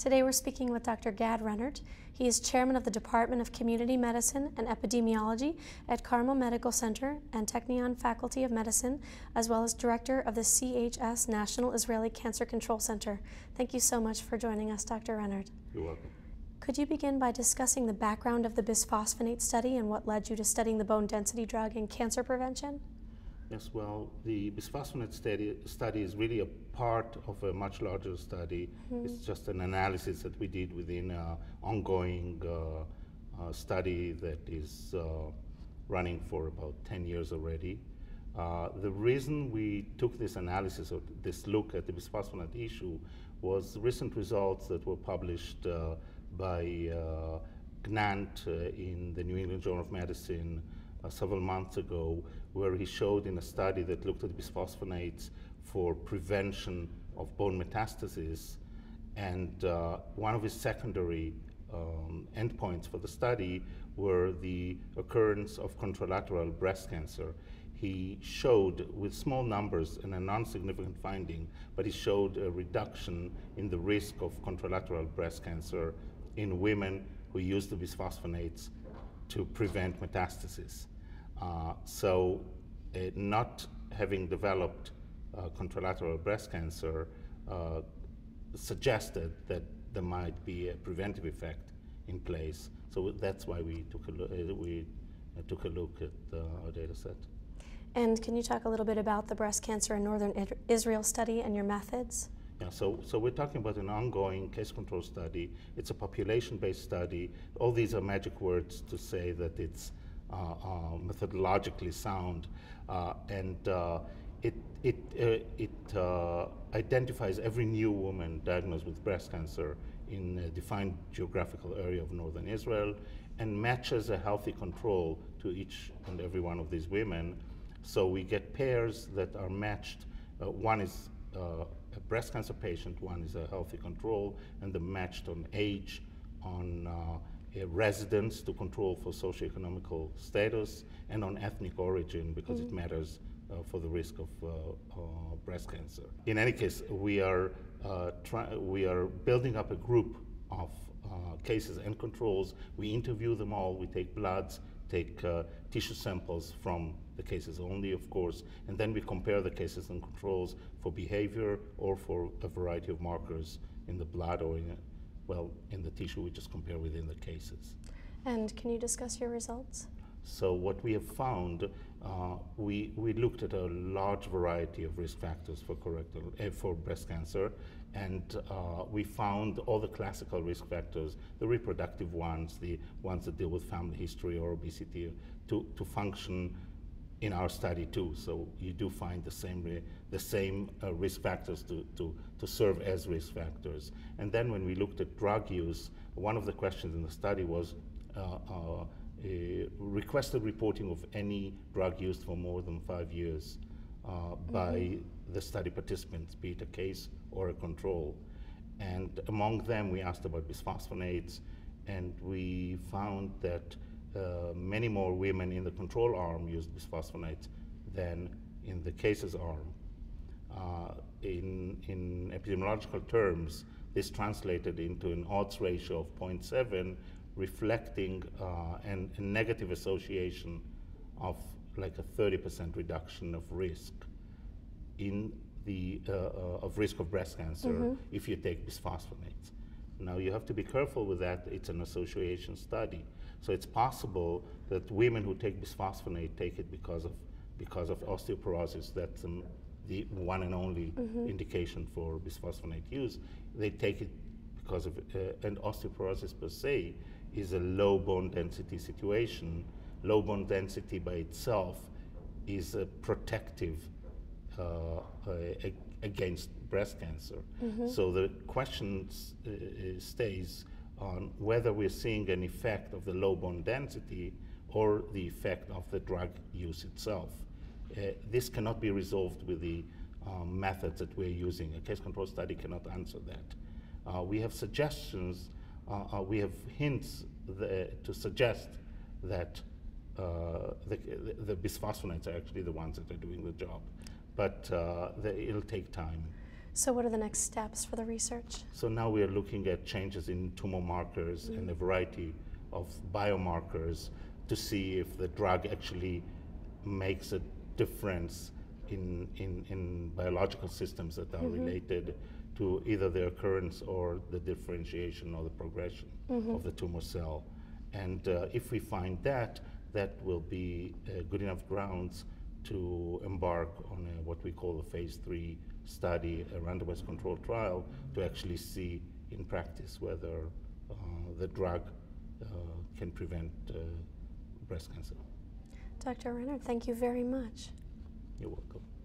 Today we're speaking with Dr. Gad Rennert. He is chairman of the Department of Community Medicine and Epidemiology at Carmel Medical Center and Technion Faculty of Medicine, as well as director of the CHS National Israeli Cancer Control Center. Thank you so much for joining us, Dr. Rennert. You're welcome. Could you begin by discussing the background of the bisphosphonate study and what led you to studying the bone density drug in cancer prevention? Yes, well, the bisphosphonate study is really a part of a much larger study. Mm-hmm. It's just an analysis that we did within an ongoing study that is running for about 10 years already. The reason we took this analysis or this look at the bisphosphonate issue was recent results that were published by Gnant in the New England Journal of Medicine several months ago, where he showed in a study that looked at bisphosphonates for prevention of bone metastasis, and one of his secondary endpoints for the study were the occurrence of contralateral breast cancer. He showed, with small numbers and a non-significant finding, but he showed a reduction in the risk of contralateral breast cancer in women who use the bisphosphonates to prevent metastasis. So not having developed contralateral breast cancer suggested that there might be a preventive effect in place. So that's why we took a look, at our data set. And can you talk a little bit about the breast cancer in northern Israel study and your methods? Yeah, so we're talking about an ongoing case control study. It's a population-based study. All these are magic words to say that it's methodologically sound, and it identifies every new woman diagnosed with breast cancer in a defined geographical area of northern Israel and matches a healthy control to each and every one of these women. So we get pairs that are matched. One is a breast cancer patient, one is a healthy control, and they're matched on age, on residence to control for socioeconomical status, and on ethnic origin, because it matters for the risk of breast cancer. In any case, we are building up a group of cases and controls. We interview them all, we take bloods, take tissue samples from the cases only, of course, and then we compare the cases and controls for behavior or for a variety of markers in the blood or in the tissue. We just compare within the cases. And can you discuss your results? So what we have found, we looked at a large variety of risk factors for breast cancer, and we found all the classical risk factors, the reproductive ones, the ones that deal with family history or obesity, to function in our study too. So you do find the same risk factors to serve as risk factors. And then when we looked at drug use, one of the questions in the study was requested reporting of any drug used for more than 5 years by the study participants, be it a case or a control. And among them, we asked about bisphosphonates, and we found that many more women in the control arm used bisphosphonates than in the cases arm. In epidemiological terms, this translated into an odds ratio of 0.7, reflecting a negative association of like a 30% reduction of risk in the of risk of breast cancer if you take bisphosphonates. Now you have to be careful with that. It's an association study, so it's possible that women who take bisphosphonate take it because of osteoporosis. That's the one and only indication for bisphosphonate use. They take it because of and osteoporosis per se is a low bone density situation. Low bone density by itself is a protective against breast cancer. So the question stays on whether we're seeing an effect of the low bone density or the effect of the drug use itself. This cannot be resolved with the methods that we're using. A case control study cannot answer that. We have suggestions. We have hints to suggest that the bisphosphonates are actually the ones that are doing the job, but it'll take time. So what are the next steps for the research? So now we are looking at changes in tumor markers and a variety of biomarkers to see if the drug actually makes a difference in biological systems that are related to either the occurrence or the differentiation or the progression of the tumor cell. And if we find that, that will be good enough grounds to embark on a, what we call a phase 3 study, a randomized controlled trial, to actually see in practice whether the drug can prevent breast cancer. Dr. Rennert, thank you very much. You're welcome.